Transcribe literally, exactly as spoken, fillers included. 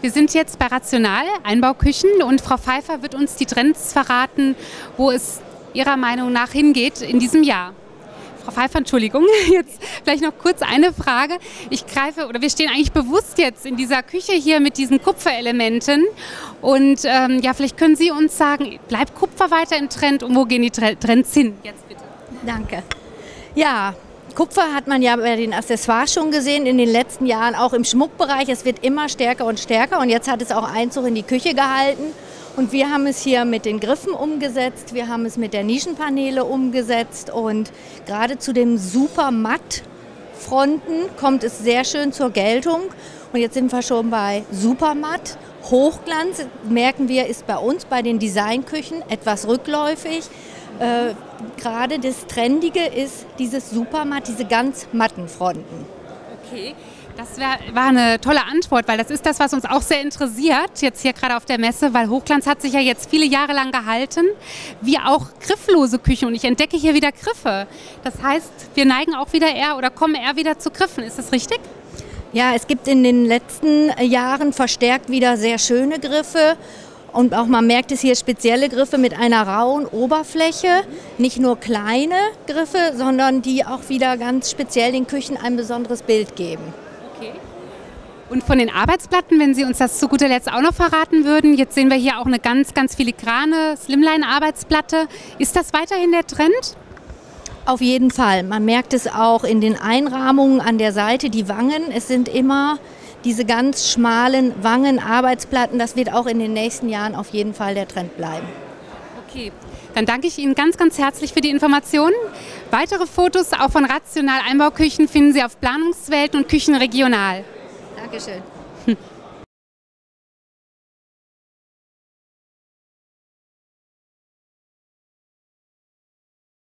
Wir sind jetzt bei Rational, Einbauküchen, und Frau Pfeiffer wird uns die Trends verraten, wo es Ihrer Meinung nach hingeht in diesem Jahr. Frau Pfeiffer, Entschuldigung, jetzt vielleicht noch kurz eine Frage. Ich greife, oder wir stehen eigentlich bewusst jetzt in dieser Küche hier mit diesen Kupferelementen. Und ähm, ja, vielleicht können Sie uns sagen, bleibt Kupfer weiter im Trend und wo gehen die Trends hin? Jetzt bitte. Danke. Ja. Kupfer hat man ja bei den Accessoires schon gesehen, in den letzten Jahren auch im Schmuckbereich. Es wird immer stärker und stärker und jetzt hat es auch Einzug in die Küche gehalten. Und wir haben es hier mit den Griffen umgesetzt, wir haben es mit der Nischenpaneele umgesetzt und gerade zu den super matt Fronten kommt es sehr schön zur Geltung. Und jetzt sind wir schon bei super matt. Hochglanz, merken wir, ist bei uns bei den Designküchen etwas rückläufig. Äh, Gerade das Trendige ist dieses Supermatt, diese ganz matten Fronten. Okay, das wär, war eine tolle Antwort, weil das ist das, was uns auch sehr interessiert, jetzt hier gerade auf der Messe, weil Hochglanz hat sich ja jetzt viele Jahre lang gehalten, wie auch grifflose Küchen, und ich entdecke hier wieder Griffe. Das heißt, wir neigen auch wieder eher oder kommen eher wieder zu Griffen, ist das richtig? Ja, es gibt in den letzten Jahren verstärkt wieder sehr schöne Griffe. Und auch man merkt es hier, spezielle Griffe mit einer rauen Oberfläche, nicht nur kleine Griffe, sondern die auch wieder ganz speziell den Küchen ein besonderes Bild geben. Okay. Und von den Arbeitsplatten, wenn Sie uns das zu guter Letzt auch noch verraten würden, jetzt sehen wir hier auch eine ganz, ganz filigrane Slimline-Arbeitsplatte. Ist das weiterhin der Trend? Auf jeden Fall. Man merkt es auch in den Einrahmungen an der Seite, die Wangen, es sind immer diese ganz schmalen Wangenarbeitsplatten, das wird auch in den nächsten Jahren auf jeden Fall der Trend bleiben. Okay, dann danke ich Ihnen ganz, ganz herzlich für die Informationen. Weitere Fotos auch von Rational Einbauküchen finden Sie auf Planungswelt und Küchenregional. Dankeschön. Hm.